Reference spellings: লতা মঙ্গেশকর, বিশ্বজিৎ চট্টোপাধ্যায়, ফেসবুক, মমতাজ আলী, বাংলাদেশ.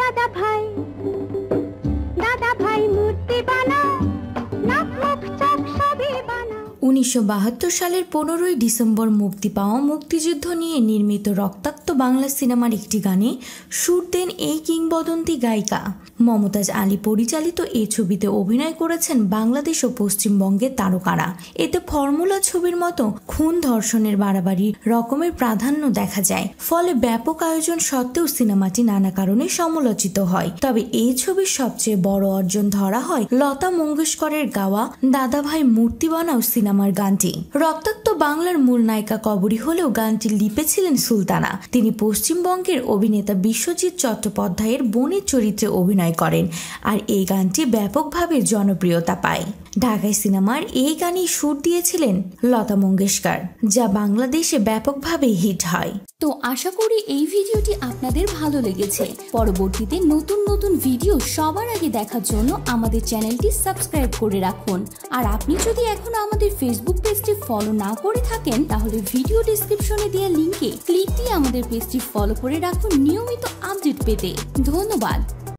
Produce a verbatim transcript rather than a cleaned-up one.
দাদা ভাই দাদা ভাই মূর্তি বানাও নাক মুখ চোখ সবই বানাও। উনিশশো বাহাত্তর সালের পনেরোই ডিসেম্বর মুক্তি পাওয়া মুক্তিযুদ্ধ নিয়ে নির্মিত রক্তাক্ত বাংলা সিনেমার একটি গানে সুর দেন এই কিংবদন্তি গায়িকা। মমতাজ আলী পরিচালিত এই ছবিতে অভিনয় করেছেন বাংলাদেশ ও পশ্চিমবঙ্গের তারকারা। এতে ফর্মুলা ছবির মতো খুন ধর্ষণের বাড়াবাড়ি রকমের প্রাধান্য দেখা যায়, ফলে ব্যাপক আয়োজন সত্ত্বেও সিনেমাটি নানা কারণে সমালোচিত হয়। তবে এই ছবির সবচেয়ে বড় অর্জন ধরা হয় লতা মঙ্গেশকরের গাওয়া দাদাভাই মূর্তি বানাও সিনেমার গানটি। রক্তাক্ত বাংলার মূল নায়িকা কবরী হলেও গানটি লিপেছিলেন সুলতানা। তিনি পশ্চিমবঙ্গের অভিনেতা বিশ্বজিৎ চট্টোপাধ্যায়ের বোনের চরিত্রে অভিনয় করেন, আর এই গানটি ব্যাপকভাবে জনপ্রিয়তা পায়। ঢাকায় সিনেমার এই গানই সুর দিয়েছিলেন লতা মঙ্গেশকর, যা বাংলাদেশে ব্যাপকভাবে হিট হয়। তো আশা করি এই ভিডিওটি আপনাদের ভালো লেগেছে। পরবর্তীতে নতুন নতুন ভিডিও সবার আগে দেখার জন্য আমাদের চ্যানেলটি সাবস্ক্রাইব করে রাখুন। আর আপনি যদি এখনো আমাদের ফেসবুক পেজটি ফলো না করে থাকেন, তাহলে ভিডিও ডেসক্রিপশনে দেওয়া লিঙ্কে ক্লিক দিয়ে আমাদের পেজটি ফলো করে রাখুন নিয়মিত আপডেট পেতে। ধন্যবাদ।